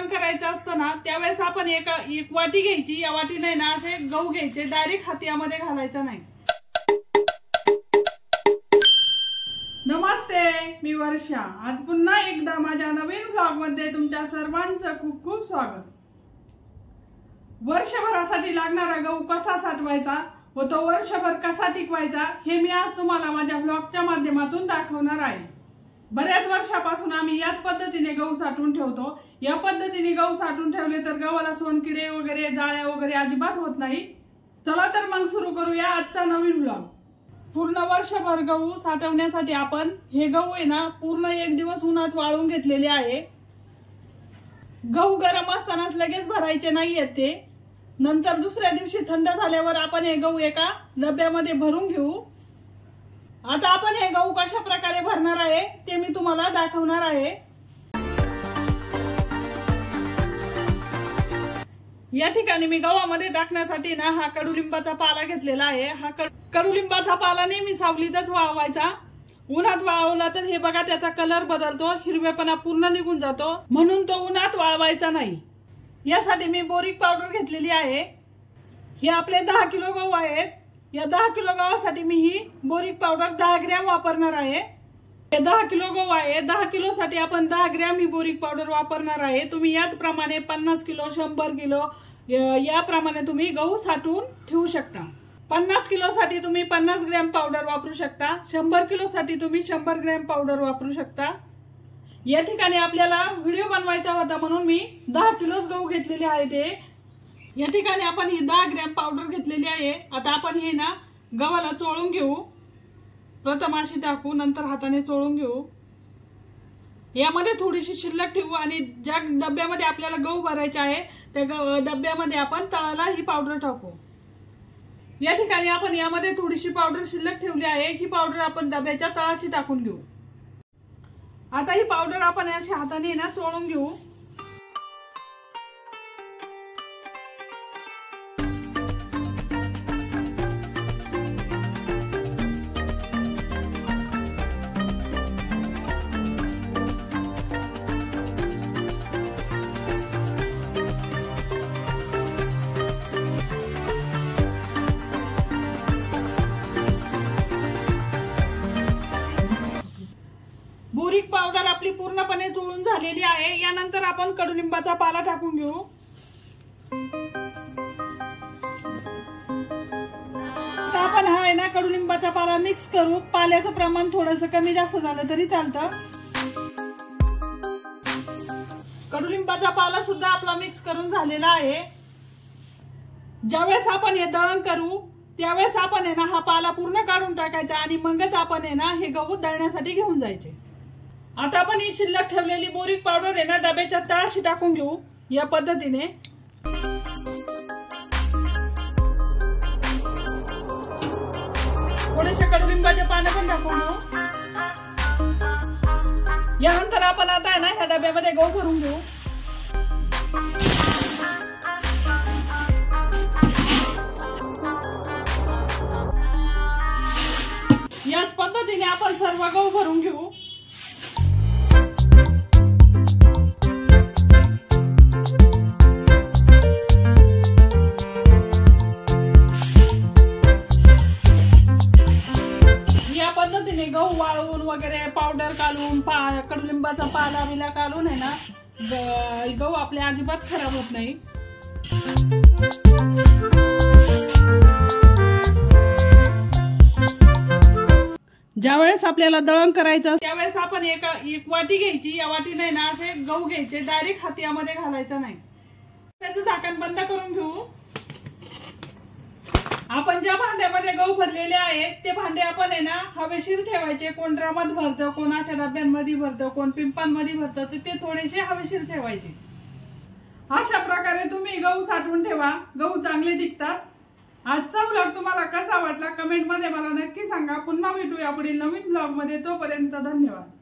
वरण करायचं असतं ना त्यावेळेस आपण एक वाटी घ्यायची, या वाटी नाही ना असे गहू घ्यायचे, डायरेक्ट हातामध्ये घालायचा नाही। नमस्ते, मी वर्षा। आज पुन्हा एकदा माझ्या नवीन ब्लॉग मध्ये तुमच्या सर्वांचं खूप खूप स्वागत। वर्षभरासाठी लागणारा गहू कसा साठवायचा व तो वर्षभर कसा टिकवायचा हे मी आज तुम्हाला माझ्या ब्लॉगच्या माध्यमातून दाखवणार आहे। बऱ्याच वर्षापासून आम्ही याच पद्धतीने गहू साठवून ठेवतो। या पद्धतीने गहू साठवून ठेवले तर गव्हाला सोनकिडे वगैरे, जाळ्या वगैरे अजिबात होत नाही। चला तर मग सुरू करूया आजचा नवीन ब्लॉग। पूर्ण वर्षभर गहू साठवण्यासाठी आपण हे गहू आहे ना पूर्ण एक दिवस उन्हात वाळून घेतलेले आहे। गहू गरम असतानाच लगेच भरायचे नाहीयेत ते, नंतर दुसऱ्या दिवशी थंड झाल्यावर आपण हे गहू एका डब्यामध्ये भरून घेऊ। आता आपण हे गहू कशा प्रकारे भरणार आहे ते मी तुम्हाला दाखवणार आहे। या ठिकाणी मी गव्हामध्ये टाकण्यासाठी ना हा कडुलिंबाचा पाला घेतलेला आहे। हा कडुलिंबाचा पाला नेहमी सावलीतच वाळवायचा, उन्हात वाळवला तर हे बघा त्याचा कलर बदलतो, हिरवेपणा पूर्ण निघून जातो, म्हणून तो उन्हात वाळवायचा नाही। यासाठी मी बोरिक पावडर घेतलेली आहे। हे आपले 10 किलो गहू आहेत। या 10 किलो गव्हासाठी मी ही बोरिक पावडर 10 ग्रॅम वापरणार आहे। हे 10 किलो गहू आहे, 10 किलो साठी आपण 10 ग्रॅम ही बोरिक पावडर वापरणार आहे। तुम्ही याच प्रमाणे 50 किलो, 100 किलो याप्रमाणे तुम्ही गहू साठवून ठेवू शकता। 50 किलो साठी तुम्ही 50 ग्रॅम पावडर वापरू शकता, 100 किलो साठी तुम्ही 100 ग्रॅम पावडर वापरू शकता। या ठिकाणी आपल्याला व्हिडिओ बनवायचा होता म्हणून मी 10 किलोच गहू घेतलेले आहेत। या ठिकाणी आपण ही 10 ग्रॅम पावडर घेतलेली आहे। आता आपण हे ना गव्हाला चोळून घेऊ, प्रथम अशी टाकू, नंतर हाताने चोळून घेऊ। यामध्ये थोडीशी शिल्लक ठेवू आणि ज्या डब्यामध्ये आपल्याला गहू भरायचे आहे त्या डब्यामध्ये आपण तळाला ही पावडर टाकू। या ठिकाणी आपण यामध्ये थोडीशी पावडर शिल्लक ठेवली आहे। ही पावडर आपण डब्याच्या तळाशी टाकून घेऊ। आता ही पावडर आपण अशी हाताने ना चोळून घेऊ। बोरिक पावडर आपली पूर्णपणे चोळून झालेली आहे। यानंतर आपण कडुलिंबाचा पाला टाकून घेऊ। आपण हा आहे ना कडुलिंबाचा पाला मिक्स करू। पाल्याचं प्रमाण थोडंसं कमी जास्त झालं तरी चालतं। कडुलिंबाचा पाला सुद्धा आपला मिक्स करून झालेला आहे। ज्यावेळेस आपण हे दळण करू त्यावेळेस आपण आहे ना हा पाला पूर्ण काढून टाकायचा आणि मगच आपण आहे ना हे गहू दळण्यासाठी घेऊन जायचे। आता आपण ही शिल्लक ठेवलेली बोरिक पावडर आहे ना डब्याच्या तळाशी टाकून घेऊ या पद्धतीने। थोडेसे कडुलिंबाचे पानं पण टाकून घेऊ। यानंतर आपण आता आहे ना ह्या डब्यामध्ये गहू भरून घेऊ। याच पद्धतीने आपण सर्व गहू भरून घेऊ। गहू वाळवून वगैरे पावडर घालून कडुलिंबाचा पाला बिला घालून आहे ना गहू आपल्या अजिबात खराब होत नाही। ज्यावेळेस आपल्याला दळण करायचं त्यावेळेस आपण एक वाटी घ्यायची, या वाटी नाही ना असे गहू घ्यायचे, डायरेक्ट हातामध्ये घालायचा नाही। त्याचं झाकण बंद करून घेऊ। आपण ज्या भांड्यामध्ये गहू भरलेले आहेत ते भांडे आपण आहे ना हवेशीर ठेवायचे। कोण ड्रामात भरतं, कोण अशा डब्यांमध्ये भरतं, कोण पिंपांमध्ये भरतं, तर ते थोडेसे हवेशीर ठेवायचे। अशा प्रकारे तुम्ही गहू साठवून ठेवा, गहू चांगले टिकतात। आजचा ब्लॉग तुम्हाला कसा वाटला कमेंटमध्ये मला नक्की सांगा। पुन्हा भेटूया पुढील नवीन ब्लॉगमध्ये, तोपर्यंत धन्यवाद।